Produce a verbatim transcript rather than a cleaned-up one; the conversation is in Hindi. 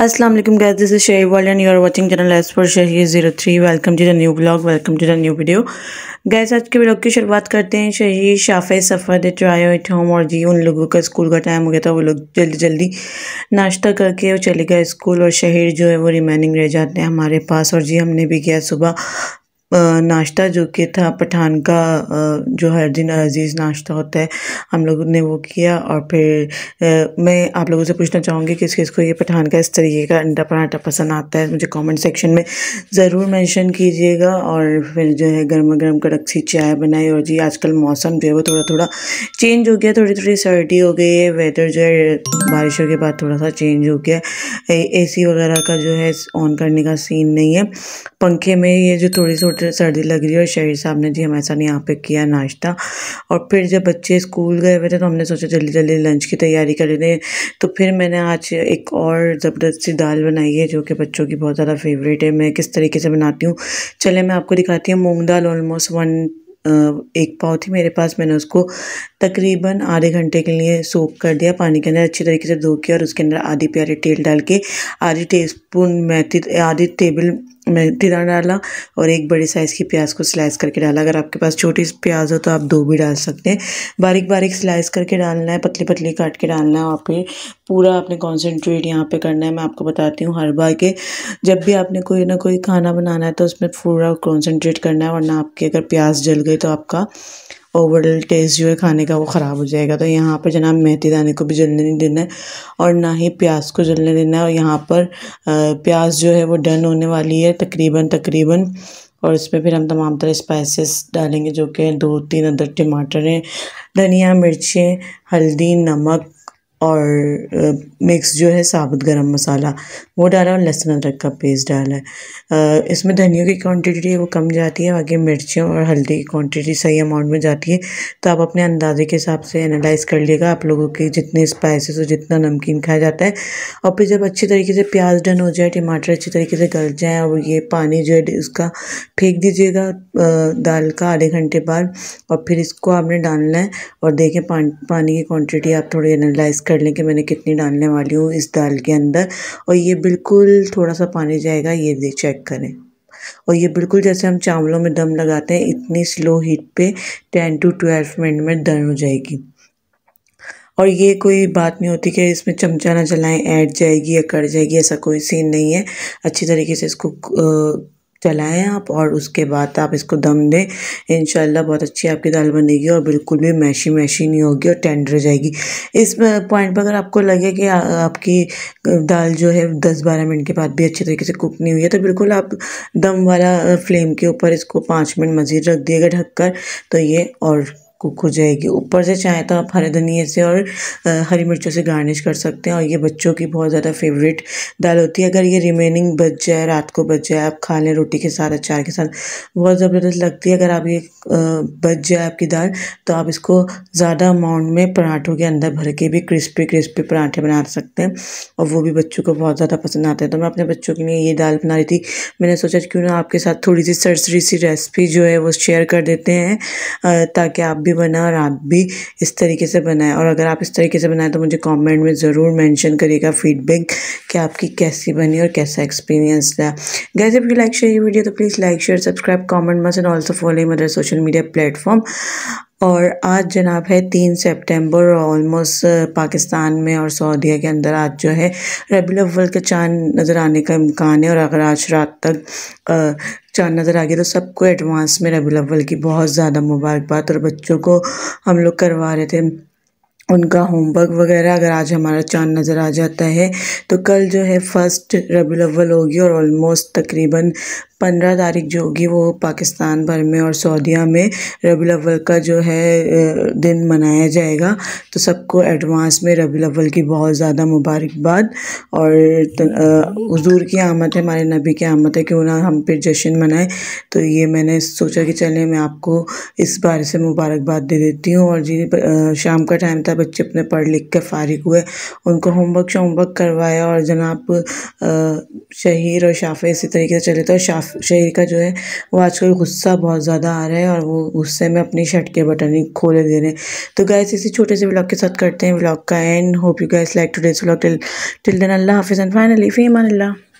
अस्सलाम वालेकुम guys, this is Shaheer world and you are watching channel S four Shaheer zero three. Welcome to the new blog, welcome to the new video. Guys, आज के ब्लॉग की शुरुआत करते हैं शहीर शाफी सफ़र दे ट्रायो एट होम। और जी, उन लोगों का स्कूल का टाइम हो गया था, वो लोग जल्दी जल्दी नाश्ता करके वो चले गए स्कूल और शहीर जो है वो रिमेनिंग रह जाते हैं हमारे पास। और जी, हमने भी किया सुबह नाश्ता जो कि था पठान का, जो हर दिन अजीज़ नाश्ता होता है, हम लोगों ने वो किया। और फिर मैं आप लोगों से पूछना चाहूँगी किस किस को ये पठान का इस तरीके का अंडा पराठा पसंद आता है, मुझे कमेंट सेक्शन में ज़रूर मेंशन कीजिएगा। और फिर जो है गर्मा गर्म कड़क सी चाय बनाई। और जी, आजकल मौसम जो है वो थोड़ा थोड़ा चेंज हो गया, थोड़ी थोड़ी सर्दी हो गई है, वेदर जो है बारिशों के बाद थोड़ा सा चेंज हो गया। ए सी वगैरह का जो है ऑन करने का सीन नहीं है, पंखे में ये जो थोड़ी सी सर्दी लग रही है। और शहीर साहब ने जी हमारे साथ यहाँ पे किया नाश्ता। और फिर जब बच्चे स्कूल गए हुए थे तो हमने सोचा जल्दी जल्दी लंच की तैयारी कर लेते हैं। तो फिर मैंने आज एक और ज़बरदस्ती दाल बनाई है जो कि बच्चों की बहुत ज़्यादा फेवरेट है। मैं किस तरीके से बनाती हूँ चले मैं आपको दिखाती हूँ। मूंग दाल ऑलमोस्ट वन एक पाव थी मेरे पास, मैंने उसको तकरीबन आधे घंटे के लिए सोक कर दिया पानी के अंदर, अच्छी तरीके से धो के। और उसके अंदर आधी प्यारी तेल डाल के आधी टीस्पून मेथी आधी टेबल मेथी दाना डाला और एक बड़ी साइज़ की प्याज को स्लाइस करके डाला। अगर आपके पास छोटी प्याज हो तो आप दो भी डाल सकते हैं। बारीक बारीक स्लाइस करके डालना है, पतली पतली काट के डालना है। और फिर पूरा आपने कॉन्सेंट्रेट यहाँ पे करना है। मैं आपको बताती हूँ, हर बार के जब भी आपने कोई ना कोई खाना बनाना है तो उसमें पूरा कॉन्सेंट्रेट करना है, वरना आपके अगर प्याज जल गई तो आपका ओवरऑल टेस्ट जो है खाने का वो ख़राब हो जाएगा। तो यहाँ पर जनाब मेथी दाने को भी जलने नहीं देना है और ना ही प्याज को जलने देना है। और यहाँ पर प्याज जो है वो डन होने वाली है तकरीबन तकरीबन। और इसमें फिर हम तमाम तरह स्पाइसेस डालेंगे जो कि दो तीन अदरक, टमाटर हैं, धनिया, मिर्चें, हल्दी, नमक और मिक्स जो है साबुत गरम मसाला वो डाला और लहसुन अदरक का पेस्ट डाला है। इसमें धनियों की क्वांटिटी है वो कम जाती है, बाकी मिर्चियों और हल्दी की क्वांटिटी सही अमाउंट में जाती है। तो आप अपने अंदाजे के हिसाब से एनालाइज़ कर लीजिएगा आप लोगों के जितने स्पाइसेस और जितना नमकीन खाया जाता है। और फिर जब अच्छी तरीके से प्याज डन हो जाए, टमाटर अच्छी तरीके से गल जाए और ये पानी जो है उसका फेंक दीजिएगा दाल का आधे घंटे बाद। और फिर इसको आपने डालना है और देखें पानी की क्वान्टिटी आप थोड़ी एनालाइज़ कर लें कि मैंने कितनी डालने वाली हूँ इस दाल के अंदर। और ये बिल्कुल थोड़ा सा पानी जाएगा, ये देख चेक करें। और ये बिल्कुल जैसे हम चावलों में दम लगाते हैं, इतनी स्लो हीट पे टेन टू ट्वेल्व मिनट में दम हो जाएगी। और ये कोई बात नहीं होती कि इसमें चमचा ना चलाएं, ऐड जाएगी या कट जाएगी, ऐसा कोई सीन नहीं है। अच्छी तरीके से इसको आ, चलाएं आप और उसके बाद आप इसको दम दें। इंशाल्लाह बहुत अच्छी आपकी दाल बनेगी और बिल्कुल भी मैशी मैशी नहीं होगी और टेंडर हो जाएगी। इस पॉइंट पर अगर आपको लगे कि आ, आपकी दाल जो है दस बारह मिनट के बाद भी अच्छी तरीके से कुक नहीं हुई है तो बिल्कुल आप दम वाला फ्लेम के ऊपर इसको पाँच मिनट मज़ीद रख दिएगा ढककर, तो ये और कुक हो जाएगी। ऊपर से चाहे तो आप हरे धनिए से और हरी मिर्चों से गार्निश कर सकते हैं। और ये बच्चों की बहुत ज़्यादा फेवरेट दाल होती है। अगर ये रिमेनिंग बच जाए, रात को बच जाए, आप खा लें रोटी के साथ, अचार के साथ, बहुत ज़बरदस्त लगती है। अगर आप ये बच जाए आपकी दाल तो आप इसको ज़्यादा अमाउंट में पराठों के अंदर भर के भी क्रिस्पी क्रिस्पी पराठे बना सकते हैं और वो भी बच्चों को बहुत ज़्यादा पसंद आते हैं। तो मैं अपने बच्चों के लिए ये दाल बना रही थी, मैंने सोचा क्यों ना आपके साथ थोड़ी सी सरसरी सी रेसिपी जो है वो शेयर कर देते हैं ताकि आप भी बना और आप भी इस तरीके से बनाएं। और अगर आप इस तरीके से बनाएं तो मुझे कमेंट में ज़रूर मेंशन करिएगा फीडबैक कि आपकी कैसी बनी और कैसा एक्सपीरियंस रहा। Guys, if you like share video तो please like share subscribe comment must and also following other social media platform. और आज जनाब है तीन सितंबर। ऑलमोस्ट पाकिस्तान में और सऊदीया के अंदर आज जो है रबीउल अव्वल का चाँद नज़र आने का इम्कान है। और अगर आज रात तक आ, चाँद नज़र आ गया तो सबको एडवांस में रबीउल अव्वल की बहुत ज़्यादा मुबारकबाद। और बच्चों को हम लोग करवा रहे थे उनका होमवर्क वगैरह, अगर आज हमारा चाँद नज़र आ जाता है तो कल जो है फ़र्स्ट रबीउल अव्वल होगी। और ऑलमोस्ट तकरीबन पंद्रह तारीख जो होगी वो पाकिस्तान भर में और सऊदीया में रबीउल अव्वल का जो है दिन मनाया जाएगा। तो सबको एडवांस में रबीउल अव्वल की बहुत ज़्यादा मुबारकबाद। और हुजूर की आमद है, हमारे नबी की आमद है, क्यों ना हम फिर जश्न मनाएं। तो ये मैंने सोचा कि चले मैं आपको इस बारे से मुबारकबाद दे देती हूँ। और जी शाम का टाइम था, बच्चे अपने पढ़ लिख के फारिग हुए, उनको होमवर्क शोमवर्क करवाया। और जनाब शहीर और शाफी इसी तरीके से चले थे और शाफ शहीर का जो है वो आजकल गुस्सा बहुत ज़्यादा आ रहा है और वो गुस्से में अपनी शर्ट के बटन ही खोले दे रहे हैं। तो गाइस इसी छोटे से व्लॉग के साथ करते हैं व्लॉग का end. Hope you guys like today's vlog. Till till then अल्लाह हाफिज़ and finally fee Aman Allah.